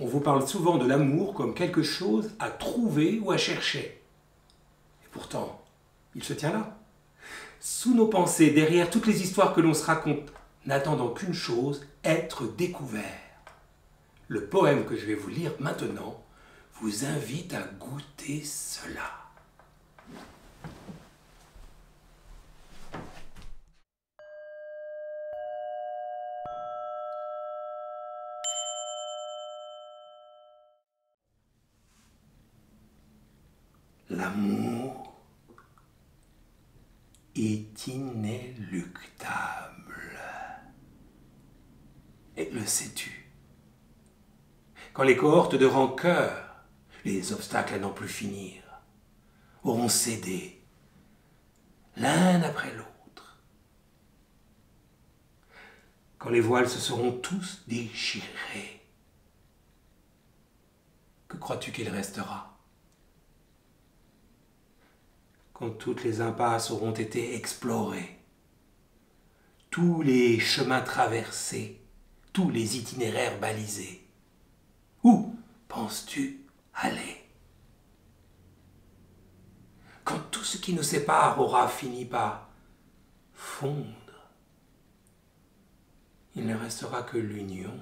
On vous parle souvent de l'amour comme quelque chose à trouver ou à chercher. Et pourtant, il se tient là, sous nos pensées, derrière toutes les histoires que l'on se raconte, n'attendant qu'une chose, être découvert. Le poème que je vais vous lire maintenant vous invite à goûter cela. L'amour est inéluctable. Et le sais-tu? Quand les cohortes de rancœur, les obstacles à n'en plus finir, auront cédé l'un après l'autre, quand les voiles se seront tous déchirés, que crois-tu qu'il restera? Quand toutes les impasses auront été explorées, tous les chemins traversés, tous les itinéraires balisés, où penses-tu aller? Quand tout ce qui nous sépare aura fini par fondre, il ne restera que l'union,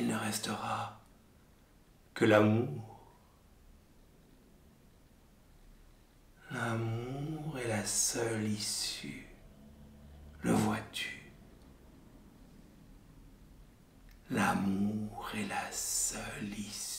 il ne restera que l'amour. L'amour est la seule issue, le vois-tu? L'amour est la seule issue.